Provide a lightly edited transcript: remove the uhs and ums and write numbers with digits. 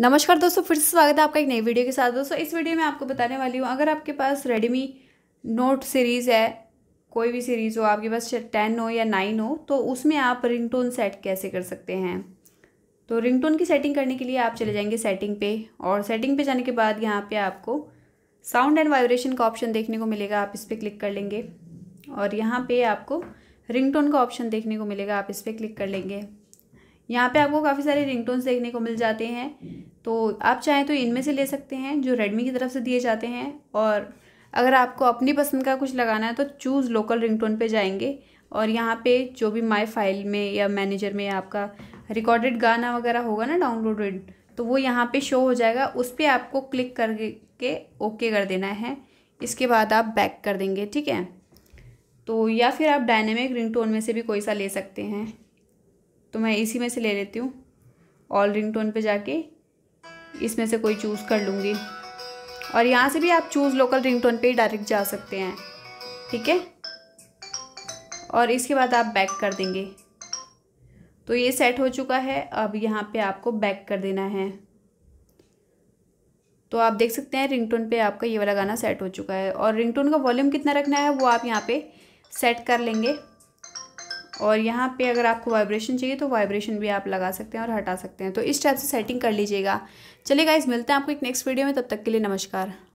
नमस्कार दोस्तों, फिर से स्वागत है आपका एक नई वीडियो के साथ। दोस्तों इस वीडियो में आपको बताने वाली हूँ, अगर आपके पास रेडमी नोट सीरीज़ है, कोई भी सीरीज़ हो, आपके पास 10 हो या 9 हो, तो उसमें आप रिंगटोन सेट कैसे कर सकते हैं। तो रिंगटोन की सेटिंग करने के लिए आप चले जाएंगे सेटिंग पे, और सेटिंग पे जाने के बाद यहाँ पर आपको साउंड एंड वाइब्रेशन का ऑप्शन देखने को मिलेगा, आप इस पर क्लिक कर लेंगे। और यहाँ पर आपको रिंगटोन का ऑप्शन देखने को मिलेगा, आप इस पर क्लिक कर लेंगे। यहाँ पे आपको काफ़ी सारे रिंगटोन्स देखने को मिल जाते हैं, तो आप चाहें तो इनमें से ले सकते हैं जो रेडमी की तरफ से दिए जाते हैं। और अगर आपको अपनी पसंद का कुछ लगाना है तो चूज़ लोकल रिंगटोन पे जाएंगे, और यहाँ पे जो भी माय फाइल में या मैनेजर में आपका रिकॉर्डेड गाना वगैरह होगा ना डाउनलोडेड, तो वो यहाँ पर शो हो जाएगा। उस पर आपको क्लिक करके ओके कर देना है, इसके बाद आप बैक कर देंगे, ठीक है। तो या फिर आप डायनेमिक रिंगटोन में से भी कोई सा ले सकते हैं, तो मैं इसी में से ले लेती हूँ। ऑल रिंगटोन पे जाके इसमें से कोई चूज़ कर लूँगी, और यहाँ से भी आप चूज़ लोकल रिंगटोन पे ही डायरेक्ट जा सकते हैं, ठीक है। और इसके बाद आप बैक कर देंगे, तो ये सेट हो चुका है। अब यहाँ पे आपको बैक कर देना है, तो आप देख सकते हैं रिंगटोन पे आपका ये वाला गाना सेट हो चुका है। और रिंगटोन का वॉल्यूम कितना रखना है वो आप यहाँ पर सेट कर लेंगे, और यहाँ पे अगर आपको वाइब्रेशन चाहिए तो वाइब्रेशन भी आप लगा सकते हैं और हटा सकते हैं। तो इस टाइप से सेटिंग कर लीजिएगा। चलिए गाइस, मिलते हैं आपको एक नेक्स्ट वीडियो में, तब तक के लिए नमस्कार।